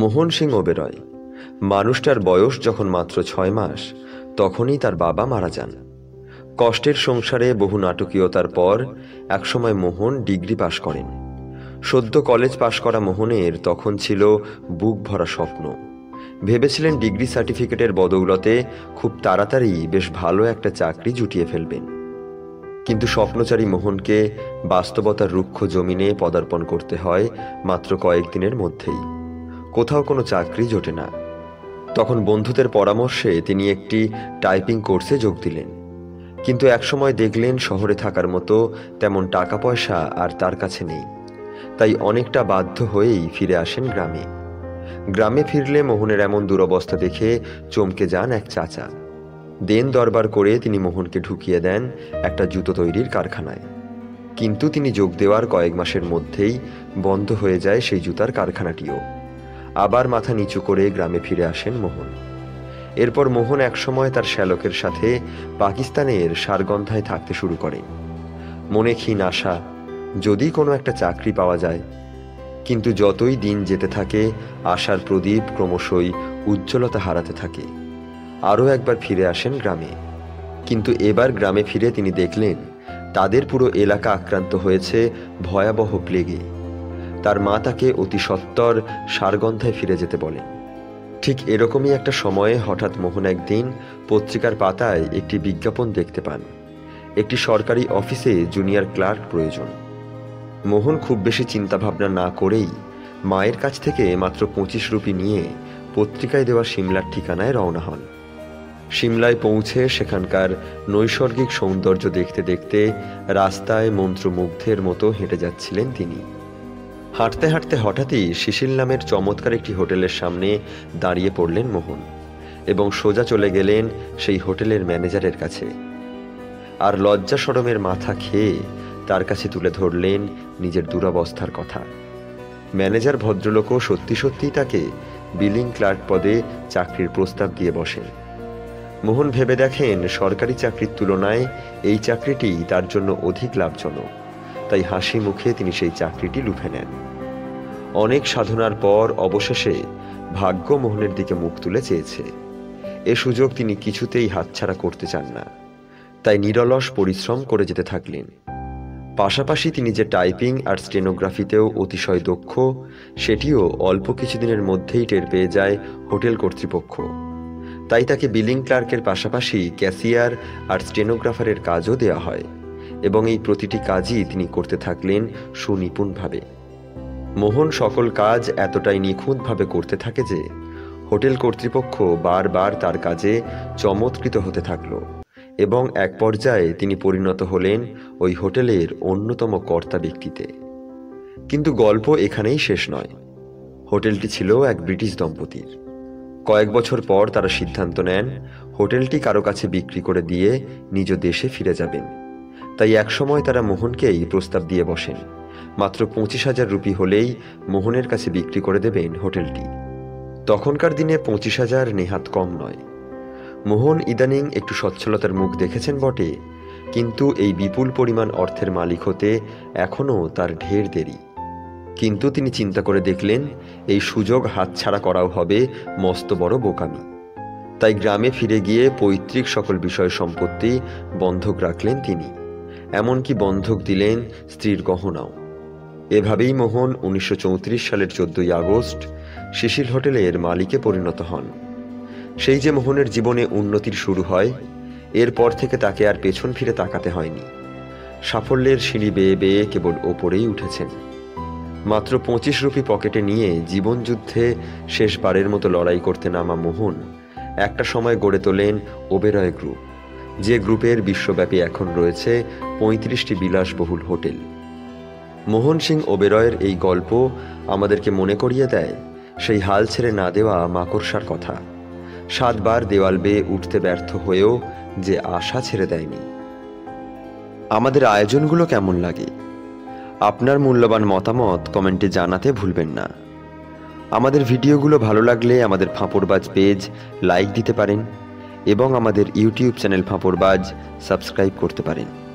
মোহন সিং ওবেরয়। মানুষটার বয়স যখন মাত্র ৬ মাস তখনই তার বাবা মারা যান। কষ্টের সংসারে বহু নাটকীয়তার পর একসময় মোহন ডিগ্রি পাশ করেন। সদ্য কলেজ পাশ করা মোহনের তখন ছিল বুক ভরা স্বপ্ন। ভেবেছিলেন ডিগ্রি সার্টিফিকেটের বদৌলতে খুব তাড়াতাড়ি বেশ ভালো একটা চাকরি জুটিয়ে ফেলবেন, কিন্তু স্বপ্নচারী মোহনকে বাস্তবতার রুক্ষ জমিনে পদার্পণ করতে হয় মাত্র কয়েকদিনের মধ্যেই। কোথাও কোনো চাকরি জোটে না। তখন বন্ধুদের পরামর্শে তিনি একটি টাইপিং কোর্সে যোগ দিলেন, কিন্তু একসময় দেখলেন শহরে থাকার মতো তেমন টাকা পয়সা আর তার কাছে নেই। তাই অনেকটা বাধ্য হয়েই ফিরে আসেন গ্রামে। গ্রামে ফিরলে মোহনের এমন দুরবস্থা দেখে চমকে যান এক চাচা। দেন দরবার করে তিনি মোহনকে ঢুকিয়ে দেন একটা জুতো তৈরির কারখানায়, কিন্তু তিনি যোগ দেওয়ার কয়েক মাসের মধ্যেই বন্ধ হয়ে যায় সেই জুতার কারখানাটিও। আবার মাথা নিচু করে গ্রামে ফিরে আসেন মোহন। এরপর মোহন একসময় তার শ্যালকের সাথে পাকিস্তানের সারগন্ধায় থাকতে শুরু করেন। মনে ক্ষীণ আশা, যদি কোনো একটা চাকরি পাওয়া যায়। কিন্তু যতই দিন যেতে থাকে আশার প্রদীপ ক্রমশই উজ্জ্বলতা হারাতে থাকে। আরও একবার ফিরে আসেন গ্রামে, কিন্তু এবার গ্রামে ফিরে তিনি দেখলেন তাদের পুরো এলাকা আক্রান্ত হয়েছে ভয়াবহ প্লেগে। তার মা তাকে অতি সত্বর সারগন্ধায় ফিরে যেতে বলেন। ঠিক এরকমই একটা সময়ে হঠাৎ মোহন একদিন পত্রিকার পাতায় একটি বিজ্ঞাপন দেখতে পান। একটি সরকারি অফিসে জুনিয়র ক্লার্ক প্রয়োজন। মোহন খুব বেশি চিন্তাভাবনা না করেই মায়ের কাছ থেকে মাত্র 25 রুপি নিয়ে পত্রিকায় দেওয়া সিমলার ঠিকানায় রওনা হন। সিমলায় পৌঁছে সেখানকার নৈসর্গিক সৌন্দর্য দেখতে দেখতে রাস্তায় মন্ত্রমুগ্ধের মতো হেঁটে যাচ্ছিলেন তিনি। হাঁটতে হাঁটতে হঠাৎই শিশিল নামের চমৎকার একটি হোটেলের সামনে দাঁড়িয়ে পড়লেন মোহন এবং সোজা চলে গেলেন সেই হোটেলের ম্যানেজারের কাছে। আর লজ্জা শরমের মাথা খেয়ে তার কাছে তুলে ধরলেন নিজের দুরবস্থার কথা। ম্যানেজার ভদ্রলোকও সত্যি সত্যিই তাকে বিলিং ক্লার্ক পদে চাকরির প্রস্তাব দিয়ে বসেন। মোহন ভেবে দেখেন সরকারি চাকরির তুলনায় এই চাকরিটি তার জন্য অধিক লাভজনক। তাই হাসি মুখে তিনি সেই চাকরিটি লুফে নেন। অনেক সাধনার পর অবশেষে ভাগ্য মোহনের দিকে মুখ তুলে চেয়েছে। এ সুযোগ তিনি কিছুতেই হাতছাড়া করতে চান না, তাই নিরলস পরিশ্রম করে যেতে থাকলেন। পাশাপাশি তিনি যে টাইপিং আর স্টেনোগ্রাফিতেও অতিশয় দক্ষ সেটিও অল্প কিছুদিনের মধ্যেই টের পেয়ে যায় হোটেল কর্তৃপক্ষ। তাই তাকে বিলিং ক্লার্কের পাশাপাশি ক্যাশিয়ার আর স্টেনোগ্রাফারের কাজও দেওয়া হয় এবং এই প্রতিটি কাজই তিনি করতে থাকলেন সুনিপুণভাবে। মোহন সকল কাজ এতটাই নিখুঁতভাবে করতে থাকে যে হোটেল কর্তৃপক্ষ বারবার তার কাজে চমৎকৃত হতে থাকল এবং এক পর্যায়ে তিনি পরিণত হলেন ওই হোটেলের অন্যতম কর্তা ব্যক্তিতে। কিন্তু গল্প এখানেই শেষ নয়। হোটেলটি ছিল এক ব্রিটিশ দম্পতির। কয়েক বছর পর তারা সিদ্ধান্ত নেন হোটেলটি কারো কাছে বিক্রি করে দিয়ে নিজ দেশে ফিরে যাবেন। তাই একসময় তারা মোহনকে এই প্রস্তাব দিয়ে বসেন মাত্র 25,000 রুপি হলেই মোহনের কাছে বিক্রি করে দেবেন হোটেলটি। তখনকার দিনে 25,000 নেহাত কম নয়। মোহন ইদানিং একটু সচ্ছলতার মুখ দেখেছেন বটে, কিন্তু এই বিপুল পরিমাণ অর্থের মালিক হতে এখনও তার ঢের দেরি। কিন্তু তিনি চিন্তা করে দেখলেন এই সুযোগ হাতছাড়া করাও হবে মস্ত বড় বোকামি। তাই গ্রামে ফিরে গিয়ে পৈতৃক সকল বিষয় সম্পত্তি বন্ধক রাখলেন তিনি, এমনকি বন্ধক দিলেন স্ত্রীর গহনাও। এভাবেই মোহন 1934 সালের 14ই আগস্ট শিশির হোটেলের মালিকে পরিণত হন। সেই যে মোহনের জীবনে উন্নতির শুরু হয়, এরপর থেকে তাকে আর পেছন ফিরে তাকাতে হয়নি। সাফল্যের সিঁড়ি বেয়ে বেয়ে কেবল ওপরেই উঠেছেন। মাত্র 25 রুপি পকেটে নিয়ে জীবনযুদ্ধে শেষবারের মতো লড়াই করতে নামা মোহন একটা সময় গড়ে তোলেন ওবেরয় গ্রুপ, যে গ্রুপের বিশ্বব্যাপী এখন রয়েছে 35টি বিলাসবহুল হোটেল। মোহন সিং ওবেরয়ের এই গল্প আমাদেরকে মনে করিয়ে দেয় সেই হাল ছেড়ে না দেওয়া মাকড়সার কথা। 7 বার দেওয়াল বেয়ে উঠতে ব্যর্থ হয়েও যে আশা ছেড়ে দেয়নি। আমাদের আয়োজনগুলো কেমন লাগে? আপনার মূল্যবান মতামত কমেন্টে জানাতে ভুলবেন না। আমাদের ভিডিওগুলো ভালো লাগলে আমাদের ফাঁপড়বাজ পেজ লাইক দিতে পারেন এবং আমাদের ইউটিউব চ্যানেল ফাঁপড়বাজ সাবস্ক্রাইব করতে পারেন।